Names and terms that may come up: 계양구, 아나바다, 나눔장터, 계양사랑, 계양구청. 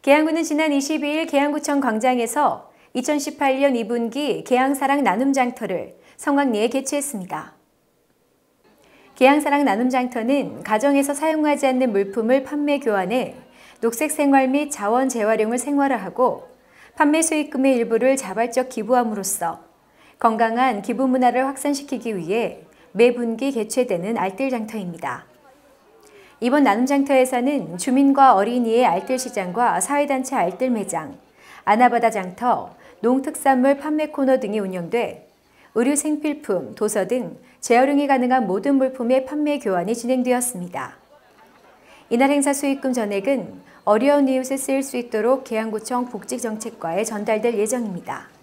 계양구는 지난 22일 계양구청 광장에서 2018년 2분기 계양사랑 나눔장터를 성황리에 개최했습니다. 계양사랑 나눔장터는 가정에서 사용하지 않는 물품을 판매 교환해 녹색 생활 및 자원 재활용을 생활화하고 판매 수익금의 일부를 자발적 기부함으로써 건강한 기부 문화를 확산시키기 위해 매 분기 개최되는 알뜰장터입니다. 이번 나눔장터에서는 주민과 어린이의 알뜰시장과 사회단체 알뜰매장, 아나바다 장터, 농특산물 판매 코너 등이 운영돼 의류 생필품, 도서 등 재활용이 가능한 모든 물품의 판매 교환이 진행되었습니다. 이날 행사 수익금 전액은 어려운 이웃에 쓰일 수 있도록 계양구청 복지정책과에 전달될 예정입니다.